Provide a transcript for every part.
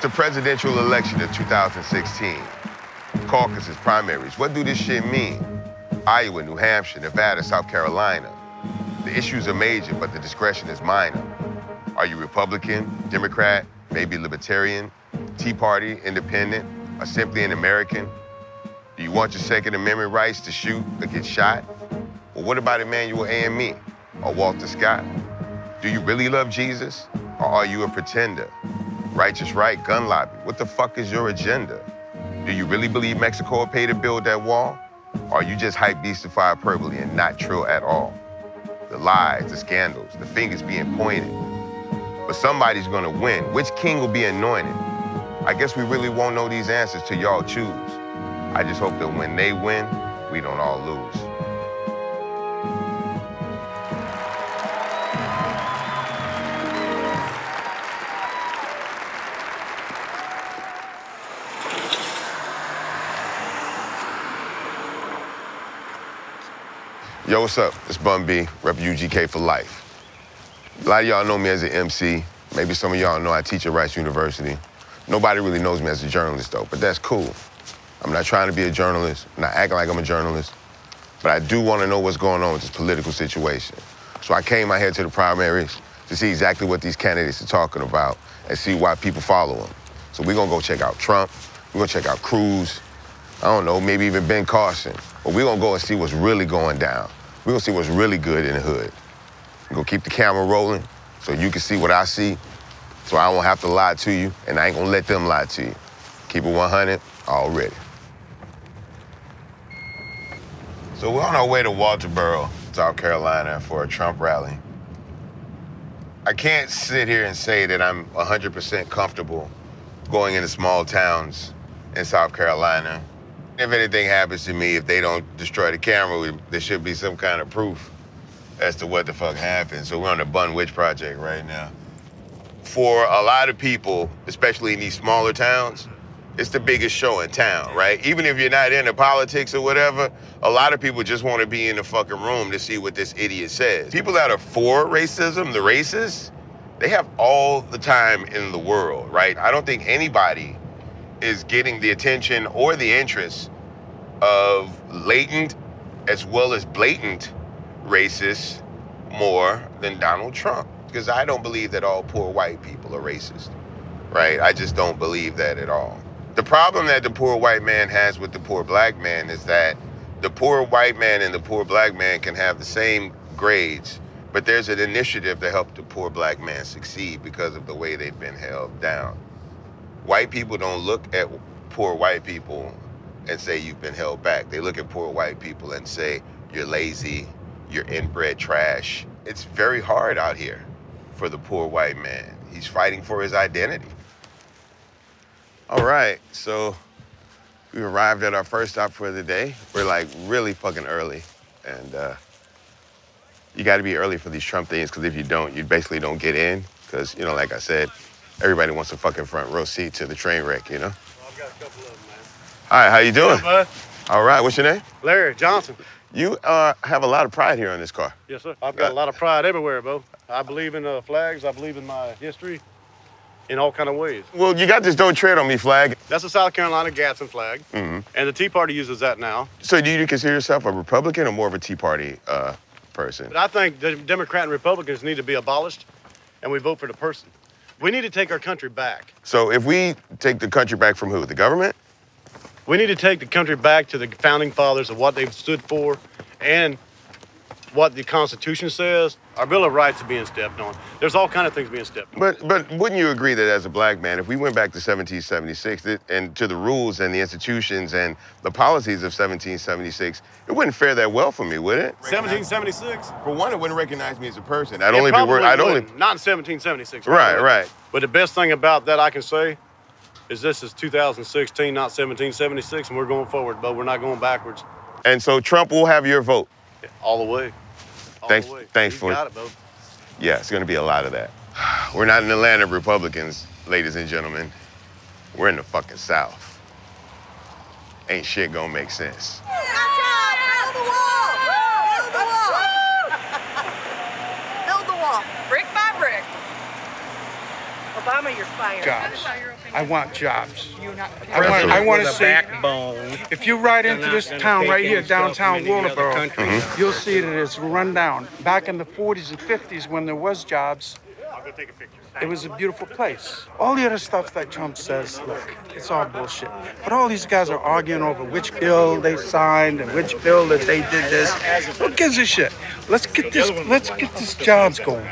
It's the presidential election of 2016. Caucuses, primaries. What do this shit mean? Iowa, New Hampshire, Nevada, South Carolina. The issues are major, but the discretion is minor. Are you Republican, Democrat, maybe Libertarian, Tea Party, Independent, or simply an American? Do you want your Second Amendment rights to shoot or get shot? Well, what about Emmanuel A.M.E. or Walter Scott? Do you really love Jesus, or are you a pretender? Righteous right, gun lobby, what the fuck is your agenda? Do you really believe Mexico will pay to build that wall? Or are you just hype-beastify hyperbole and not true at all? The lies, the scandals, the fingers being pointed. But somebody's gonna win. Which king will be anointed? I guess we really won't know these answers till y'all choose. I just hope that when they win, we don't all lose. Yo, what's up? It's Bun B, rep UGK for life. A lot of y'all know me as an MC. Maybe some of y'all know I teach at Rice University. Nobody really knows me as a journalist, though, but that's cool. I'm not trying to be a journalist. I'm not acting like I'm a journalist. But I do want to know what's going on with this political situation. So I came out here to the primaries to see exactly what these candidates are talking about and see why people follow them. So we're going to go check out Trump. We're going to check out Cruz. I don't know, maybe even Ben Carson. But we're going to go and see what's really going down. We're gonna see what's really good in the hood. I'm gonna keep the camera rolling so you can see what I see, so I won't have to lie to you, and I ain't gonna let them lie to you. Keep it 100 already. So we're on our way to Walterboro, South Carolina, for a Trump rally. I can't sit here and say that I'm 100% comfortable going into small towns in South Carolina. If anything happens to me, if they don't destroy the camera, there should be some kind of proof as to what the fuck happened. So we're on the Bun Witch Project right now. For a lot of people, especially in these smaller towns, it's the biggest show in town, right? Even if you're not into politics or whatever, a lot of people just want to be in the fucking room to see what this idiot says. People that are for racism, the racists, they have all the time in the world, right? I don't think anybody is getting the attention or the interest of latent as well as blatant racists more than Donald Trump. Because I don't believe that all poor white people are racist, right? I just don't believe that at all. The problem that the poor white man has with the poor black man is that the poor white man and the poor black man can have the same grades, but there's an initiative to help the poor black man succeed because of the way they've been held down. White people don't look at poor white people and say you've been held back. They look at poor white people and say you're lazy, you're inbred trash. It's very hard out here for the poor white man. He's fighting for his identity. All right, so we arrived at our first stop for the day. We're like really fucking early. And you gotta be early for these Trump things, because if you don't, you basically don't get in. Because, you know, like I said, everybody wants a fucking front row seat to the train wreck, you know? Well, I've got a couple of them, man. All right, how you doing? Good, bud. All right, what's your name? Larry Johnson. You have a lot of pride here on this car. Yes, sir. I've got a lot of pride everywhere, Bo. I believe in flags. I believe in my history in all kind of ways. Well, you got this Don't Tread on Me flag. That's the South Carolina Gadsden flag, and the Tea Party uses that now. So do you consider yourself a Republican or more of a Tea Party person? But I think the Democrat and Republicans need to be abolished, and we vote for the person. We need to take our country back. So if we take the country back from who? The government? We need to take the country back to the founding fathers of what they've stood for and what the Constitution says. Our Bill of Rights is being stepped on. There's all kinds of things being stepped on. But wouldn't you agree that as a black man, if we went back to 1776 and to the rules and the institutions and the policies of 1776, it wouldn't fare that well for me, would it? 1776? For one, it wouldn't recognize me as a person. I'd only be worried. Not in 1776. Right. But the best thing about that I can say is this is 2016, not 1776, and we're going forward, but we're not going backwards. And so Trump will have your vote. All the way. Thanks for it. Yeah, it's going to be a lot of that. We're not in the land of Republicans, ladies and gentlemen. We're in the fucking South. Ain't shit going to make sense. Build the wall. Build the wall. Build the wall. Brick by brick. Obama, you're fired. Jobs. I want jobs. I want to see. Backbone. If you ride into this town right here, downtown Walterboro, you'll see that it's run down. Back in the 40s and 50s, when there was jobs, it was a beautiful place. All the other stuff that Trump says, look, it's all bullshit. But all these guys are arguing over which bill they signed and which bill that they did this. Who gives a shit? Let's get this jobs going.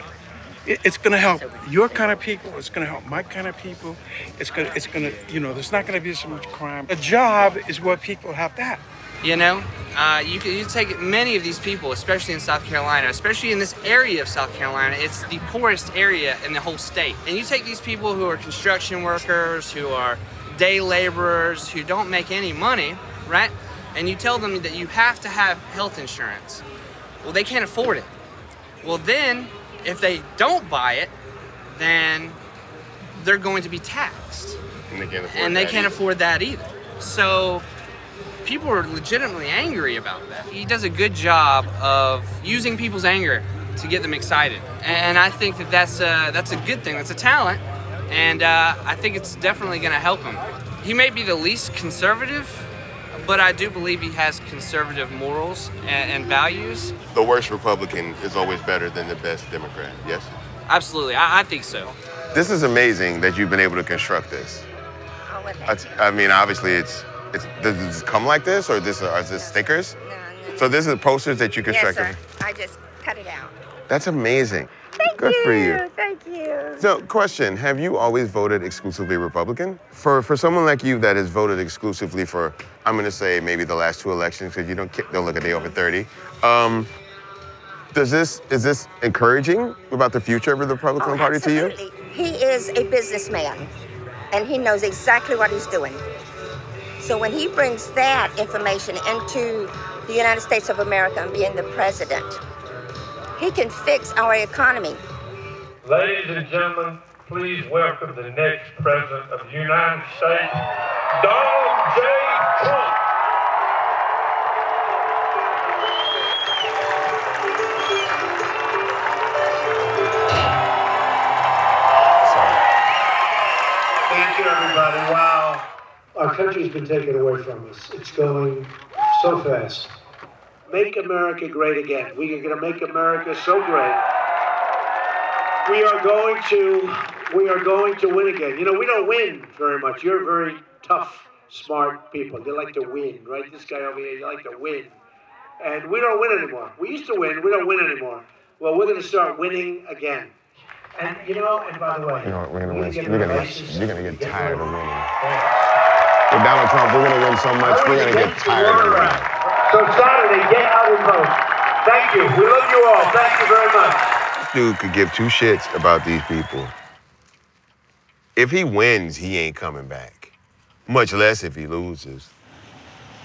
It's going to help your kind of people. It's going to help my kind of people. It's going to, you know, there's not going to be so much crime. A job is what people have to have. You know, you take many of these people, especially in South Carolina, especially in this area of South Carolina. It's the poorest area in the whole state. And you take these people who are construction workers, who are day laborers, who don't make any money, right? And you tell them that you have to have health insurance. Well, they can't afford it. Well, then if they don't buy it, then they're going to be taxed. And they can't afford that either. So people are legitimately angry about that. He does a good job of using people's anger to get them excited. And I think that that's a good thing. That's a talent. And I think it's definitely going to help him. He may be the least conservative, but I do believe he has conservative morals and values. The worst Republican is always better than the best Democrat, yes? Absolutely. I think so. This is amazing that you've been able to construct this. Oh, well, I mean, obviously does this come like this, or is this stickers? No. So this is posters that you constructed? Yes, sir. I just cut it out. That's amazing. Good for you. Thank you. So, question, have you always voted exclusively Republican? For someone like you that has voted exclusively for, I'm going to say maybe the last two elections, because you don't look a day over 30, is this encouraging about the future of the Republican Party to you? He is a businessman, and he knows exactly what he's doing. So when he brings that information into the United States of America and being the president, he can fix our economy. Ladies and gentlemen, please welcome the next president of the United States, Donald J. Trump. Sorry. Thank you, everybody. Wow. Our country's been taken away from us. It's going so fast. Make America great again. We are going to make America so great. We are going to win again. You know, we don't win very much. You're very tough, smart people. You like to win, right? This guy over here, you like to win. And we don't win anymore. We used to win. We don't win anymore. Well, we're going to start winning again. And, you know, and by the way, you know what, you're going to get tired of winning. Yeah. With Donald Trump, we're going to win so much, we're going to get tired of winning. So Saturday, get out and vote. Thank you. We love you all. Thank you very much. This dude could give two shits about these people. If he wins, he ain't coming back. Much less if he loses.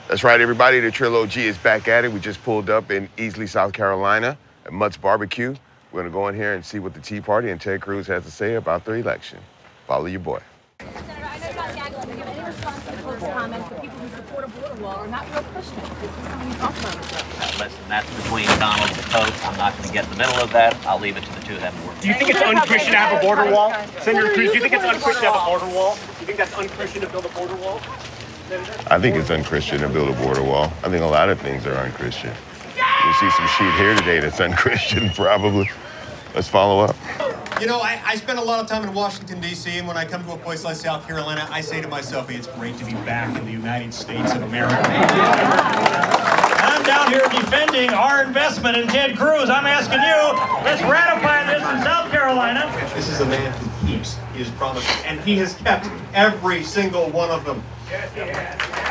That's right, everybody. The Trillo G is back at it. We just pulled up in Easley, South Carolina at Mutt's Barbecue. We're going to go in here and see what the Tea Party and Ted Cruz has to say about their election. Follow your boy. Senator, I know you're not gagging, but any response to the post comments that people who support a border wall are not real Christians? This is something you talk about. Listen, that's between Donald and Pope. I'm not going to get in the middle of that. I'll leave it to the two of them to work. Do you think it's unchristian to have a border wall? Senator Cruz, do you think it's unchristian to have a border wall? Do you think that's unchristian to build a border wall? I think it's unchristian to build a border wall. I think a lot of things are unchristian. You see some shit here today that's unchristian, probably. Let's follow up. You know, I spend a lot of time in Washington, D.C., and when I come to a place like South Carolina, I say to myself, it's great to be back in the United States of America. I'm down here defending our investment in Ted Cruz. I'm asking you, let's ratify this in South Carolina. This is a man who keeps his promises, and he has kept every single one of them. Yes, he has.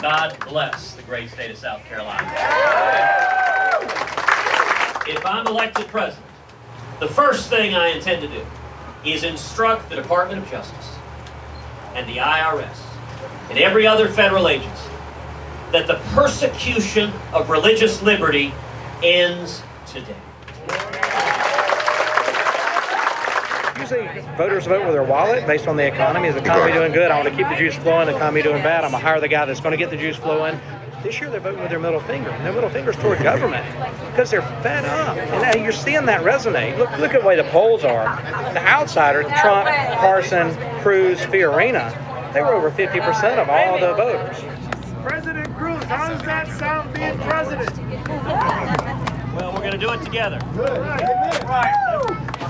God bless the great state of South Carolina. If I'm elected president, the first thing I intend to do is instruct the Department of Justice and the IRS and every other federal agency that the persecution of religious liberty ends today. You usually voters vote with their wallet based on the economy. Is the economy doing good? I want to keep the juice flowing. The economy doing bad? I'm going to hire the guy that's going to get the juice flowing. This year they're voting with their middle finger. And their middle finger's toward government because they're fed up. And now you're seeing that resonate. Look at the way the polls are. The outsiders, Trump, Carson, Cruz, Fiorina, they were over 50% of all the voters. President Cruz, how does that sound being president? Well, we're going to do it together. Good. Right.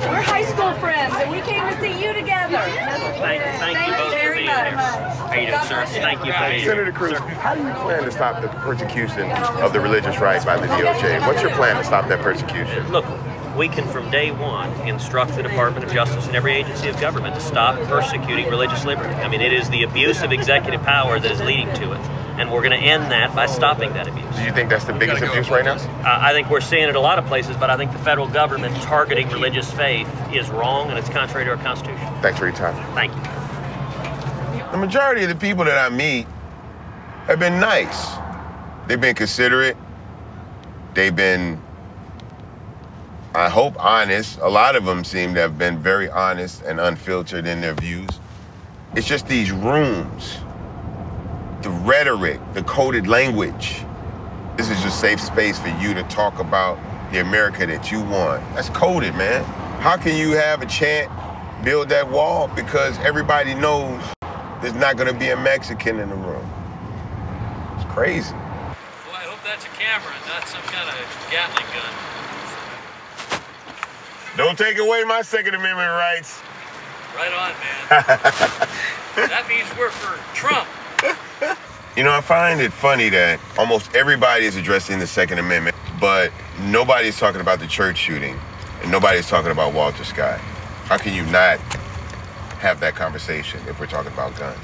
We're high school friends, and we came to see you together. Thank you both for being here. How you doing, sir? Thank you for being here. Senator Cruz, how do you plan to stop the persecution of the religious right by the DOJ? What's your plan to stop that persecution? Look, we can from day one instruct the Department of Justice and every agency of government to stop persecuting religious liberty. I mean, it is the abuse of executive power that is leading to it. And we're going to end that by stopping that abuse. Do you think that's the biggest abuse right now? I think we're seeing it a lot of places, but I think the federal government targeting religious faith is wrong, and it's contrary to our Constitution. Thanks for your time. Thank you. The majority of the people that I meet have been nice. They've been considerate. They've been, I hope, honest. A lot of them seem to have been very honest and unfiltered in their views. It's just these rooms. The rhetoric, the coded language. This is your safe space for you to talk about the America that you want. That's coded, man. How can you have a chant, build that wall, because everybody knows there's not going to be a Mexican in the room? It's crazy. Well, I hope that's a camera, not some kind of Gatling gun. Don't take away my Second Amendment rights. Right on, man. That means we're for Trump. You know, I find it funny that almost everybody is addressing the Second Amendment, but nobody's talking about the church shooting, and nobody's talking about Walter Scott. How can you not have that conversation if we're talking about guns?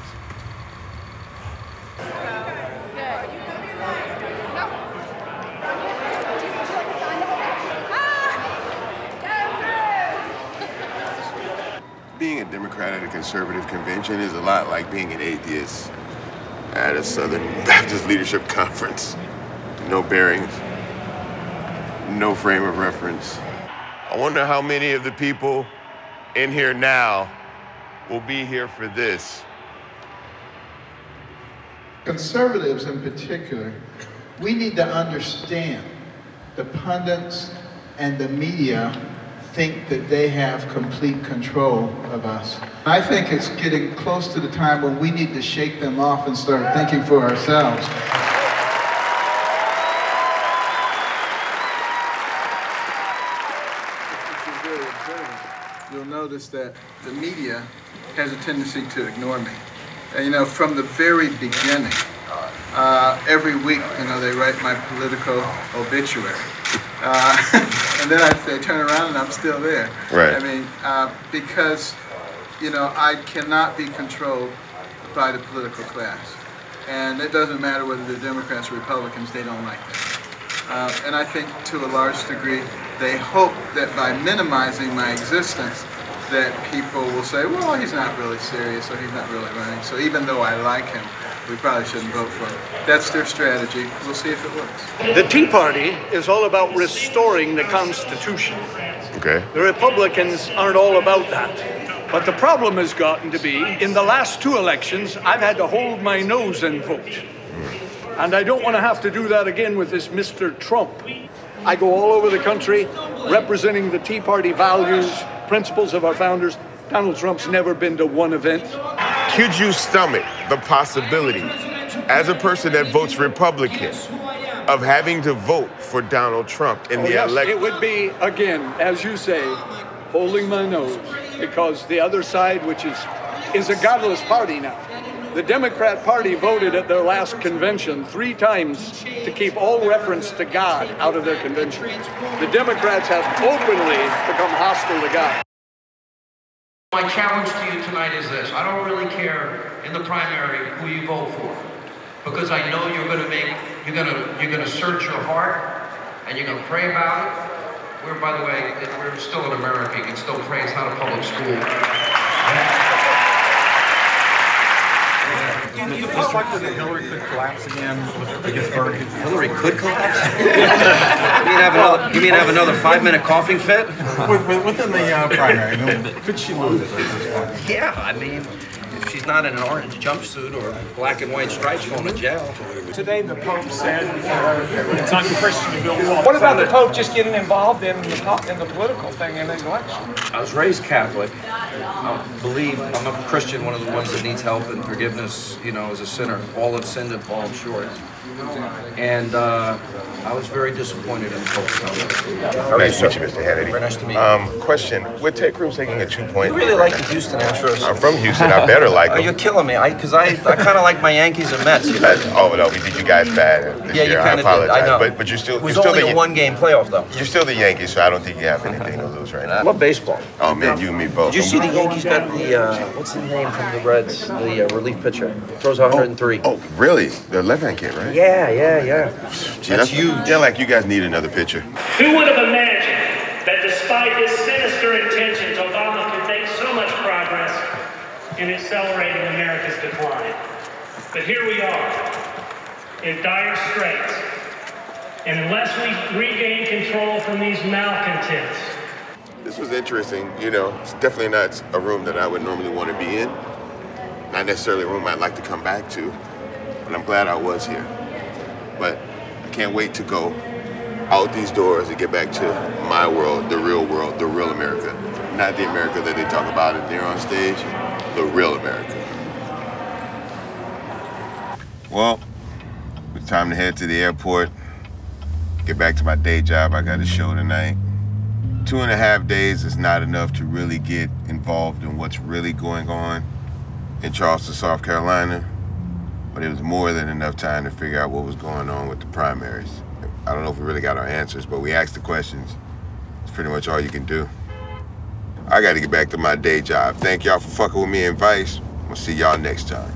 Being a Democrat at a conservative convention is a lot like being an atheist at a Southern Baptist Leadership Conference. No bearings, no frame of reference. I wonder how many of the people in here now will be here for this. Conservatives in particular, we need to understand the pundits and the media think that they have complete control of us. I think it's getting close to the time when we need to shake them off and start thinking for ourselves. If you're really observant, you'll notice that the media has a tendency to ignore me. And, you know, from the very beginning, every week, you know, they write my political obituary. And then they turn around and I'm still there. Right. I mean, because, you know, I cannot be controlled by the political class. And it doesn't matter whether they're Democrats or Republicans, they don't like that. And I think to a large degree, they hope that by minimizing my existence, that people will say, well, he's not really serious or he's not really running. So even though I like him, we probably shouldn't vote for it. That's their strategy. We'll see if it works. The Tea Party is all about restoring the Constitution. Okay. The Republicans aren't all about that. But the problem has gotten to be, in the last two elections, I've had to hold my nose and vote. And I don't want to have to do that again with this Mr. Trump. I go all over the country representing the Tea Party values, principles of our founders. Donald Trump's never been to one event. Could you stomach the possibility, as a person that votes Republican, of having to vote for Donald Trump in the election? It would be, again, as you say, holding my nose, because the other side, which is a godless party now. The Democrat Party voted at their last convention 3 times to keep all reference to God out of their convention. The Democrats have openly become hostile to God. My challenge to you tonight is this. I don't really care in the primary who you vote for, because I know you're going to you're going to search your heart and you're going to pray about it. We're, by the way, we're still in America. You can still pray. It's not a public school. Do you feel likely that Hillary could collapse again against Bernie? Hillary could collapse? You mean have another 5-minute coughing fit? Within the primary, could she lose it? Yeah, I mean, if she's not in an orange jumpsuit or black and white stripes going to jail. Today the Pope said it's unchristian to build walls. What about the Pope just getting involved in the political thing in the election? I was raised Catholic. I believe I'm a Christian, one of the ones that needs help and forgiveness, you know, as a sinner. All have sinned and fallen short. And I was very disappointed in the Pope's comments. Nice to meet you, Mr. Hannity. Very nice to meet you. Question, with Ted Cruz taking a 2-point... You really like the Houston Astros? I'm from Houston. I better like them. Oh, you're killing me, because I kind of like my Yankees and Mets. You know? Oh, no, we did you guys bad this year. I apologize. Did. I know. But you're still... It was only a one-game playoff, though. You're still the Yankees, so I don't think you have anything to lose right now. I love baseball. Oh, man, you and me both. Did you see the Yankees got the... what's the name from the Reds? The relief pitcher. Throws 103. Oh, really? The left-hand kid, right? Yeah. Gee, that's huge. Yeah, like you guys need another pitcher. Who would have imagined that despite his sinister intentions, Obama could make so much progress in accelerating America's decline? But here we are, in dire straits. And unless we regain control from these malcontents. This was interesting, you know. It's definitely not a room that I would normally want to be in. Not necessarily a room I'd like to come back to. But I'm glad I was here. But I can't wait to go out these doors and get back to my world, the real America. Not the America that they talk about in there on stage, the real America. Well, it's time to head to the airport, get back to my day job. I got a show tonight. 2.5 days is not enough to really get involved in what's really going on in Charleston, South Carolina. But it was more than enough time to figure out what was going on with the primaries. I don't know if we really got our answers, but we asked the questions. It's pretty much all you can do. I gotta get back to my day job. Thank y'all for fucking with me and Vice. We'll see y'all next time.